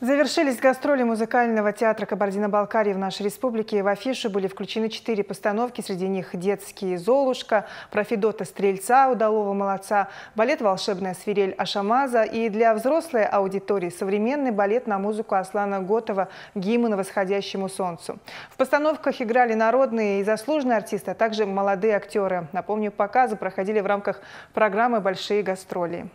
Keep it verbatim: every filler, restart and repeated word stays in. Завершились гастроли музыкального театра Кабардино-Балкарии в нашей республике. В афишу были включены четыре постановки, среди них детские «Золушка», про Федота Стрельца, удалого молодца, балет «Волшебная свирель Ашамаза» и для взрослой аудитории современный балет на музыку Аслана Готова «Гимн восходящему солнцу». В постановках играли народные и заслуженные артисты, а также молодые актеры. Напомню, показы проходили в рамках программы «Большие гастроли».